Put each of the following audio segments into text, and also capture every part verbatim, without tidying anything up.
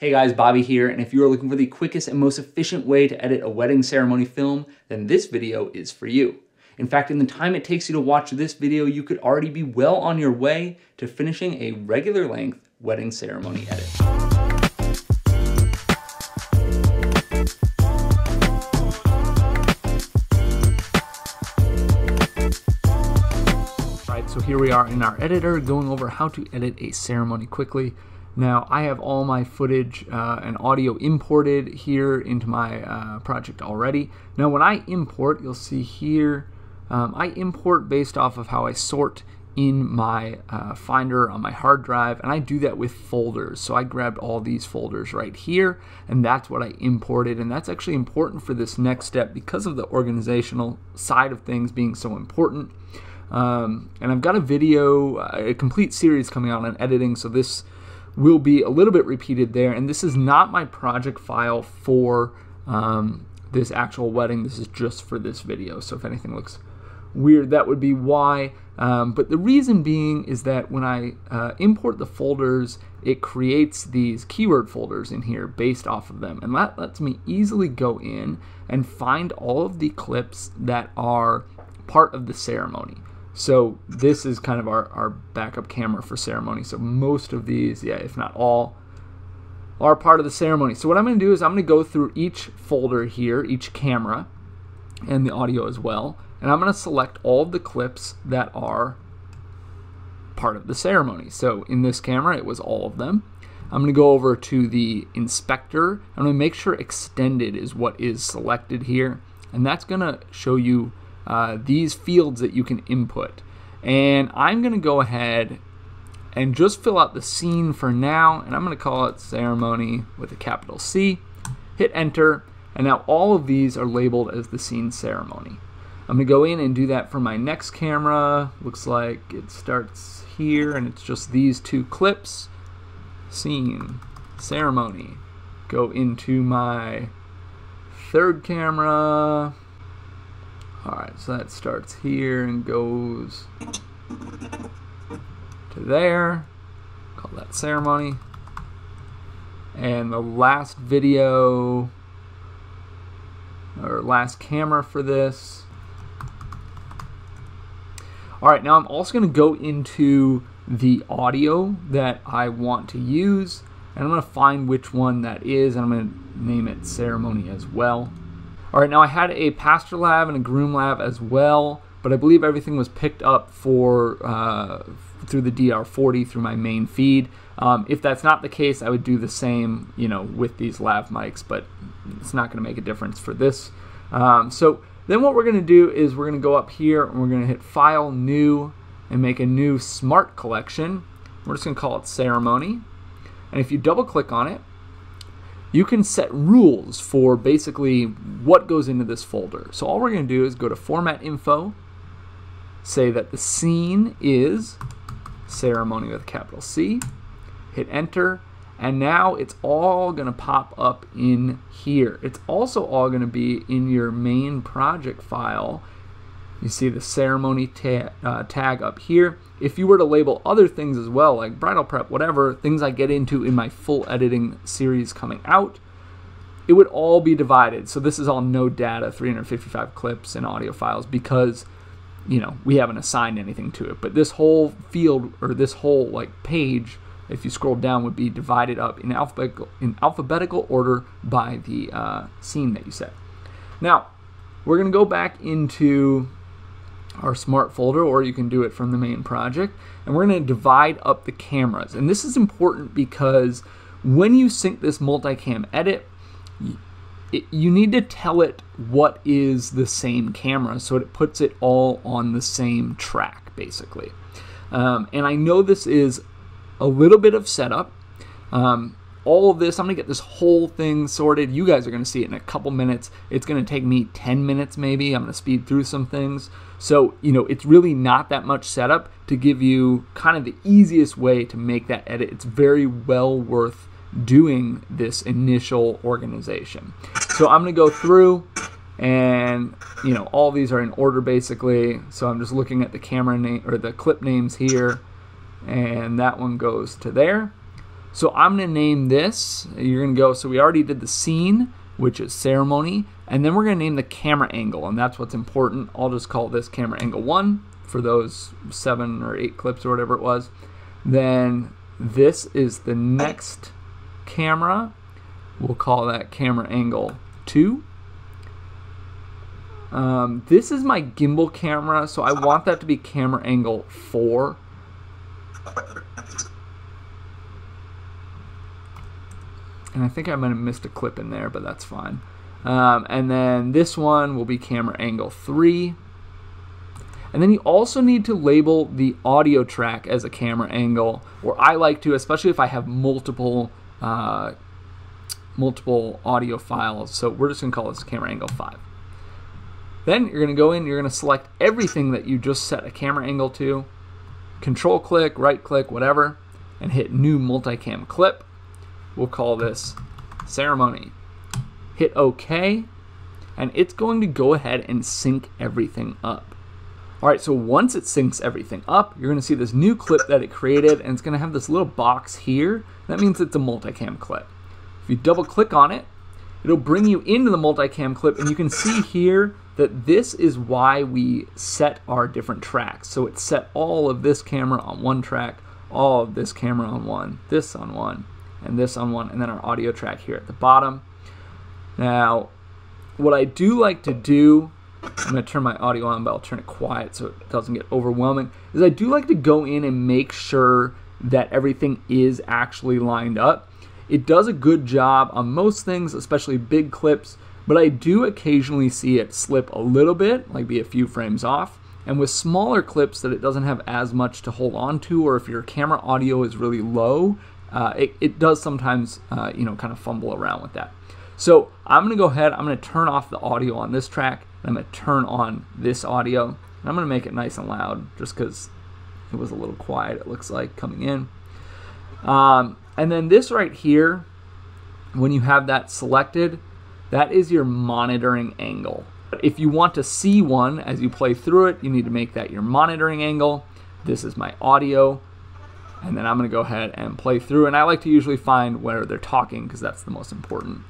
Hey guys, Bobby here, and if you are looking for the quickest and most efficient way to edit a wedding ceremony film, then this video is for you. In fact, in the time it takes you to watch this video, you could already be well on your way to finishing a regular length wedding ceremony edit. All right, so here we are in our editor going over how to edit a ceremony quickly. Now, I have all my footage uh, and audio imported here into my uh, project already. Now, when I import, you'll see here, um, I import based off of how I sort in my uh, Finder on my hard drive, and I do that with folders. So I grabbed all these folders right here, and that's what I imported, and that's actually important for this next step because of the organizational side of things being so important. Um, and I've got a video, a complete series coming out on editing, so this will be a little bit repeated there, and this is not my project file for um, this actual wedding. This is just for this video, so if anything looks weird, that would be why. Um, but the reason being is that when I uh, import the folders, it creates these keyword folders in here based off of them, and that lets me easily go in and find all of the clips that are part of the ceremony. So this is kind of our, our backup camera for ceremony. So most of these, yeah, if not all, are part of the ceremony. So what I'm going to do is I'm going to go through each folder here, each camera, and the audio as well. And I'm going to select all of the clips that are part of the ceremony. So in this camera, it was all of them. I'm going to go over to the inspector. I'm going to make sure extended is what is selected here. And that's going to show you Uh, these fields that you can input, and I'm gonna go ahead and just fill out the scene for now, and I'm gonna call it ceremony with a capital C. Hit enter, and now all of these are labeled as the scene ceremony. I'm gonna go in and do that for my next camera. Looks like it starts here, and it's just these two clips. Scene ceremony. Go into my third camera. Alright, so that starts here and goes to there. Call that ceremony. And the last video, or last camera for this. Alright, now I'm also going to go into the audio that I want to use, and I'm going to find which one that is, and I'm going to name it ceremony as well. All right, now I had a pastor lab and a groom lab as well, but I believe everything was picked up for uh, through the D R forty, through my main feed. Um, if that's not the case, I would do the same, you know, with these lav mics, but it's not going to make a difference for this. Um, so then what we're going to do is we're going to go up here and we're going to hit File, New, and make a new Smart Collection. We're just going to call it Ceremony. And if you double-click on it, you can set rules for basically what goes into this folder. So all we're going to do is go to Format Info, say that the scene is ceremony with a capital C, hit enter, and now it's all going to pop up in here. It's also all going to be in your main project file. You see the ceremony ta uh, tag up here. If you were to label other things as well, like bridal prep, whatever, things I get into in my full editing series coming out, it would all be divided. So this is all no data, three hundred fifty-five clips and audio files, because, you know, we haven't assigned anything to it. But this whole field, or this whole like page, if you scroll down, would be divided up in alphabetical, in alphabetical order by the uh, scene that you set. Now, we're gonna go back into our smart folder, or you can do it from the main project, and we're going to divide up the cameras. And this is important because when you sync this multicam edit, it, you need to tell it what is the same camera, so it puts it all on the same track basically. Um, and I know this is a little bit of setup. Um, all of this, I'm gonna get this whole thing sorted. You guys are gonna see it in a couple minutes. It's gonna take me ten minutes maybe. I'm gonna speed through some things. So, you know, it's really not that much setup to give you kind of the easiest way to make that edit. It's very well worth doing this initial organization. So I'm gonna go through, and, you know, all these are in order basically. So I'm just looking at the camera name, or the clip names here, and that one goes to there. So I'm going to name this, you're going to go, so we already did the scene, which is ceremony, and then we're going to name the camera angle, and that's what's important. I'll just call this camera angle one for those seven or eight clips or whatever it was. Then this is the next camera. We'll call that camera angle two. Um, this is my gimbal camera, so I want that to be camera angle four. And I think I might have missed a clip in there, but that's fine. Um, and then this one will be camera angle three. And then you also need to label the audio track as a camera angle, or I like to, especially if I have multiple uh, multiple audio files. So we're just going to call this camera angle five. Then you're going to go in, you're going to select everything that you just set a camera angle to, control click, right click, whatever, and hit new multicam clip. We'll call this ceremony. Hit OK, and it's going to go ahead and sync everything up. All right, so once it syncs everything up, you're gonna see this new clip that it created, and it's gonna have this little box here. That means it's a multicam clip. If you double click on it, it'll bring you into the multicam clip, and you can see here that this is why we set our different tracks. So it set all of this camera on one track, all of this camera on one, this on one, and this on one, and then our audio track here at the bottom. Now, what I do like to do, I'm going to turn my audio on, but I'll turn it quiet so it doesn't get overwhelming, is I do like to go in and make sure that everything is actually lined up. It does a good job on most things, especially big clips, but I do occasionally see it slip a little bit, like be a few frames off. And with smaller clips that it doesn't have as much to hold on to, or if your camera audio is really low, uh, it, it does sometimes uh, you know, kind of fumble around with that. So I'm going to go ahead, I'm going to turn off the audio on this track, and I'm going to turn on this audio, and I'm going to make it nice and loud just because it was a little quiet, it looks like, coming in. Um, and then this right here, when you have that selected, that is your monitoring angle. If you want to see one as you play through it, you need to make that your monitoring angle. This is my audio. And then I'm going to go ahead and play through, and I like to usually find where they're talking because that's the most important.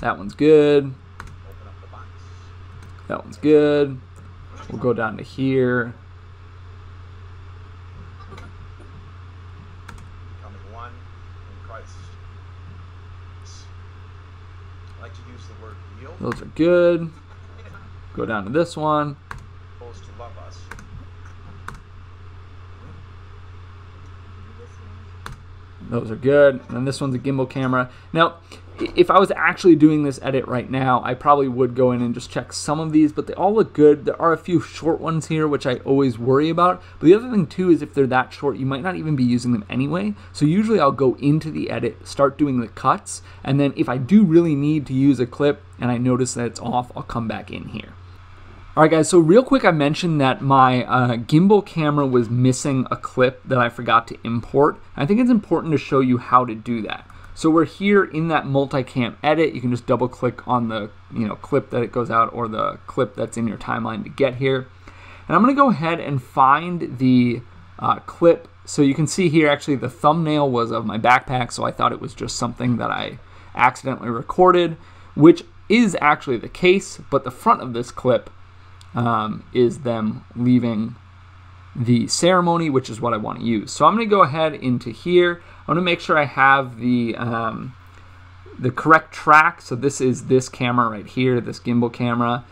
That one's good. That one's good. We'll go down to here. Becoming one in Christ. I like to use the word yield. Those are good. Go down to this one. Supposed to love us. Those are good. And this one's a gimbal camera. Now, if I was actually doing this edit right now, I probably would go in and just check some of these, but they all look good. There are a few short ones here, which I always worry about. But the other thing, too, is if they're that short, you might not even be using them anyway. So usually I'll go into the edit, start doing the cuts, and then if I do really need to use a clip and I notice that it's off, I'll come back in here. Alright guys, so real quick I mentioned that my uh, gimbal camera was missing a clip that I forgot to import. I think it's important to show you how to do that. So we're here in that multicam edit. You can just double click on the you know clip that it goes out, or the clip that's in your timeline to get here. And I'm going to go ahead and find the uh, clip. So you can see here actually the thumbnail was of my backpack, so I thought it was just something that I accidentally recorded, which is actually the case, but the front of this clip Um, is them leaving the ceremony, which is what I want to use. So I'm going to go ahead into here. I want to make sure I have the um, the correct track. So this is this camera right here, this gimbal camera,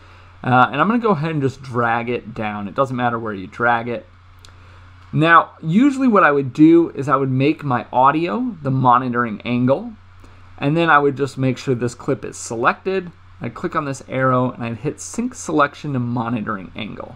uh, and I'm going to go ahead and just drag it down. It doesn't matter where you drag it. Now, usually what I would do is I would make my audio the monitoring angle, and then I would just make sure this clip is selected. I'd click on this arrow and I'd hit sync selection to monitoring angle.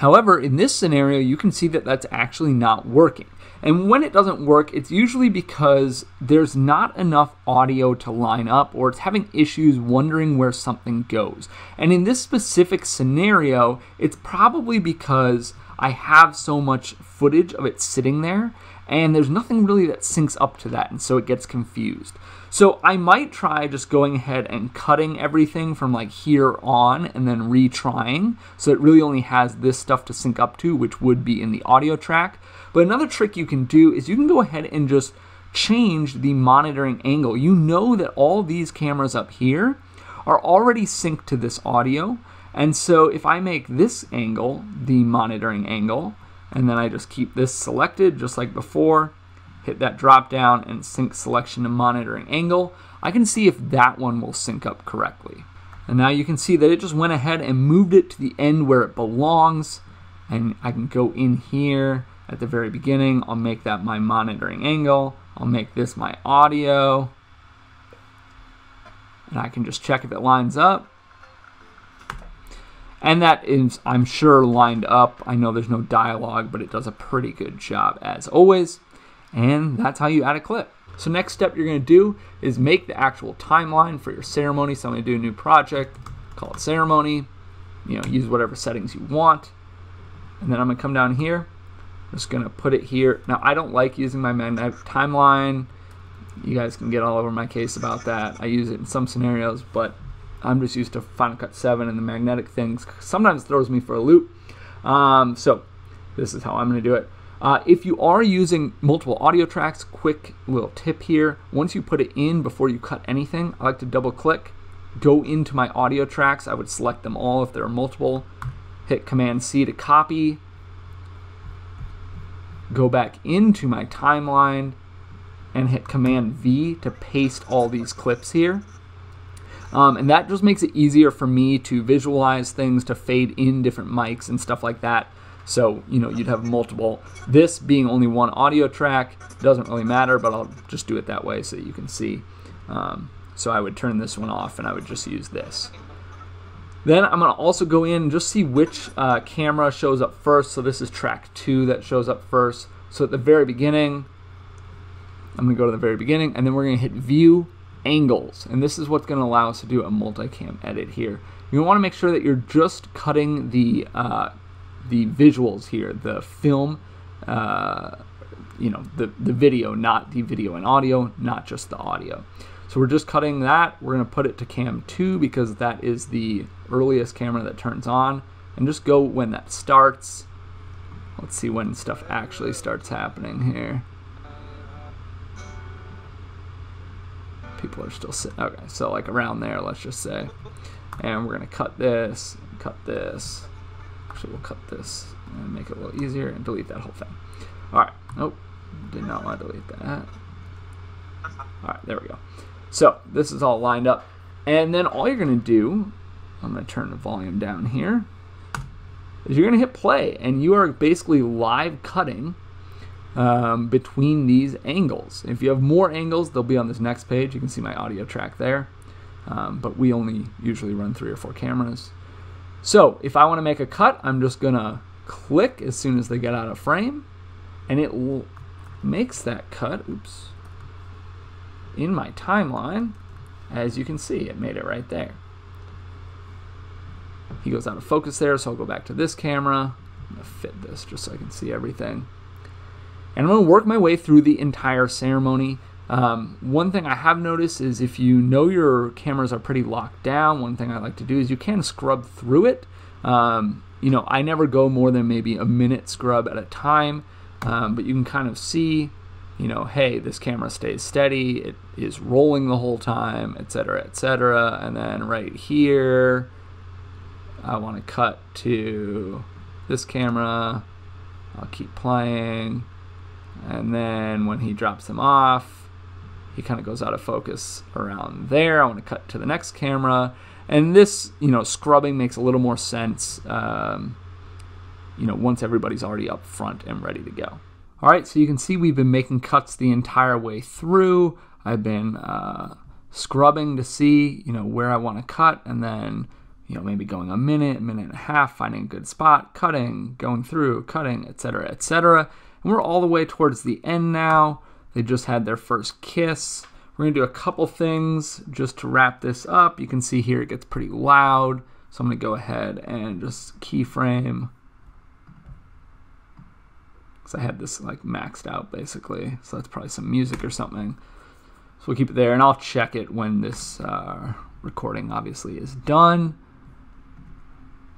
However, in this scenario, you can see that that's actually not working. And when it doesn't work, it's usually because there's not enough audio to line up, or it's having issues wondering where something goes. And in this specific scenario, it's probably because I have so much footage of it sitting there, and there's nothing really that syncs up to that, and so it gets confused. So I might try just going ahead and cutting everything from like here on and then retrying, so it really only has this stuff to sync up to, which would be in the audio track. But another trick you can do is you can go ahead and just change the monitoring angle. You know that all these cameras up here are already synced to this audio, and so if I make this angle the monitoring angle, and then I just keep this selected just like before, hit that drop down and sync selection to monitoring angle, I can see if that one will sync up correctly. And now you can see that it just went ahead and moved it to the end where it belongs, and I can go in here at the very beginning. I'll make that my monitoring angle, I'll make this my audio, and I can just check if it lines up. And that is, I'm sure, lined up. I know there's no dialogue, but it does a pretty good job as always. And that's how you add a clip. So next step you're going to do is make the actual timeline for your ceremony. So I'm going to do a new project, call it ceremony. You know, use whatever settings you want. And then I'm going to come down here. I'm just going to put it here. Now, I don't like using my magnetic timeline. You guys can get all over my case about that. I use it in some scenarios, but I'm just used to Final Cut seven, and the magnetic things sometimes throws me for a loop. Um, so this is how I'm going to do it. Uh, if you are using multiple audio tracks, quick little tip here. Once you put it in before you cut anything, I like to double click, go into my audio tracks. I would select them all if there are multiple. Hit Command C to copy. Go back into my timeline and hit Command V to paste all these clips here. Um, and that just makes it easier for me to visualize things, to fade in different mics and stuff like that. So, you know, you'd have multiple. This being only one audio track doesn't really matter, but I'll just do it that way so that you can see. Um, so I would turn this one off and I would just use this. Then I'm going to also go in and just see which uh, camera shows up first. So this is track two that shows up first. So at the very beginning, I'm going to go to the very beginning, and then we're going to hit View, Angles, and this is what's going to allow us to do a multicam edit here. You want to make sure that you're just cutting the uh, the visuals here, the film, uh, you know, the, the video, not the video and audio, not just the audio. So we're just cutting that. We're going to put it to cam two because that is the earliest camera that turns on, and just go when that starts. Let's see when stuff actually starts happening here. People are still sitting. Okay, so like around there, let's just say. And we're gonna cut this, cut this. Actually, we'll cut this and make it a little easier and delete that whole thing. All right, nope, did not want to delete that. All right, there we go. So this is all lined up. And then all you're gonna do, I'm gonna turn the volume down here, is you're gonna hit play, and you are basically live cutting Um, between these angles. If you have more angles, they'll be on this next page. You can see my audio track there, um, but we only usually run three or four cameras. So if I want to make a cut, I'm just gonna click as soon as they get out of frame, and it will makes that cut, oops, in my timeline. As you can see, it made it right there. He goes out of focus there, so I'll go back to this camera. I'm gonna fit this just so I can see everything. And I'm going to work my way through the entire ceremony. Um, one thing I have noticed is if you know your cameras are pretty locked down, one thing I like to do is you can scrub through it. Um, you know, I never go more than maybe a minute scrub at a time, um, but you can kind of see, you know, hey, this camera stays steady, it is rolling the whole time, et cetera, et cetera. And then right here, I want to cut to this camera. I'll keep playing. And then when he drops them off, he kind of goes out of focus around there. I want to cut to the next camera. And this, you know, scrubbing makes a little more sense, um, you know, once everybody's already up front and ready to go. All right, so you can see we've been making cuts the entire way through. I've been uh, scrubbing to see, you know, where I want to cut, and then, you know, maybe going a minute, minute and a half, finding a good spot, cutting, going through, cutting, et cetera, et cetera. We're all the way towards the end now. They just had their first kiss. We're gonna do a couple things just to wrap this up. You can see here it gets pretty loud. So I'm gonna go ahead and just keyframe because I had this like maxed out basically. So that's probably some music or something. So we'll keep it there, and I'll check it when this uh, recording obviously is done.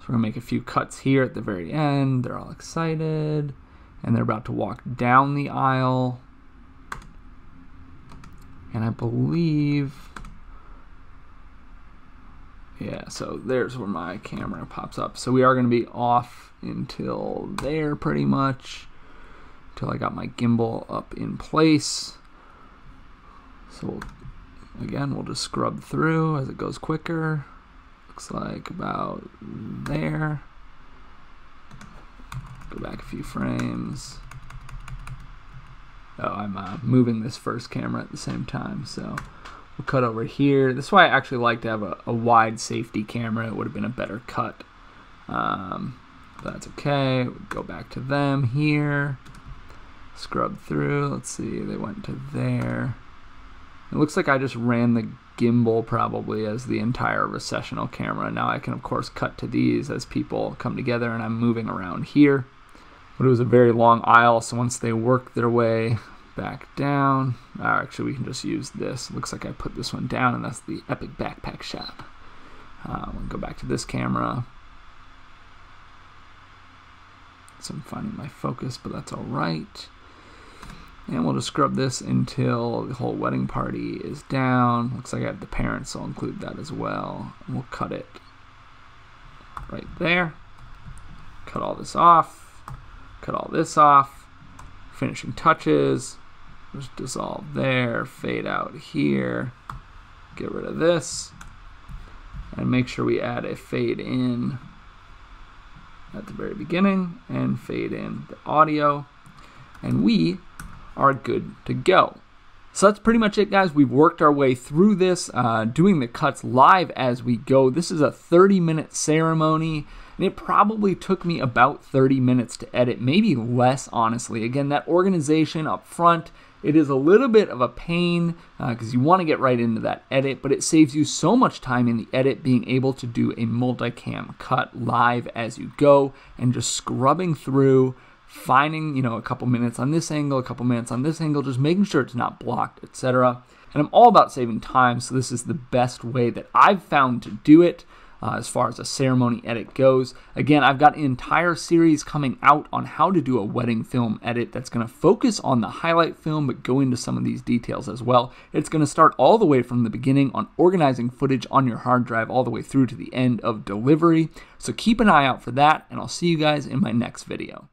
So we're gonna make a few cuts here at the very end. They're all excited and they're about to walk down the aisle. And I believe, yeah, so there's where my camera pops up. So we are gonna be off until there pretty much, until I got my gimbal up in place. So again, we'll just scrub through as it goes quicker. Looks like about there. Go back a few frames. Oh, I'm uh, moving this first camera at the same time, so we'll cut over here. That's why I actually like to have a, a wide safety camera. It would have been a better cut, um, but that's okay. We'll go back to them here, scrub through. Let's see, they went to there. It looks like I just ran the gimbal probably as the entire recessional camera. Now I can of course cut to these as people come together and I'm moving around here. But it was a very long aisle, so once they work their way back down, oh, actually we can just use this. Looks like I put this one down, and that's the Epic Backpack Shop. Uh, we'll go back to this camera. So I'm finding my focus, but that's all right. And we'll just scrub this until the whole wedding party is down. Looks like I have the parents, so I'll include that as well. And we'll cut it right there. Cut all this off. Cut all this off, finishing touches, just dissolve there, fade out here, get rid of this, and make sure we add a fade in at the very beginning and fade in the audio, and we are good to go. So that's pretty much it, guys. We've worked our way through this, uh, doing the cuts live as we go. This is a thirty minute ceremony, and it probably took me about thirty minutes to edit, maybe less, honestly. Again, that organization up front, it is a little bit of a pain because uh, you want to get right into that edit, but it saves you so much time in the edit being able to do a multicam cut live as you go and just scrubbing through, finding, you know, a couple minutes on this angle, a couple minutes on this angle, just making sure it's not blocked, et cetera. And I'm all about saving time, so this is the best way that I've found to do it. Uh, as far as a ceremony edit goes. Again, I've got an entire series coming out on how to do a wedding film edit that's going to focus on the highlight film but go into some of these details as well. It's going to start all the way from the beginning on organizing footage on your hard drive all the way through to the end of delivery. So keep an eye out for that, and I'll see you guys in my next video.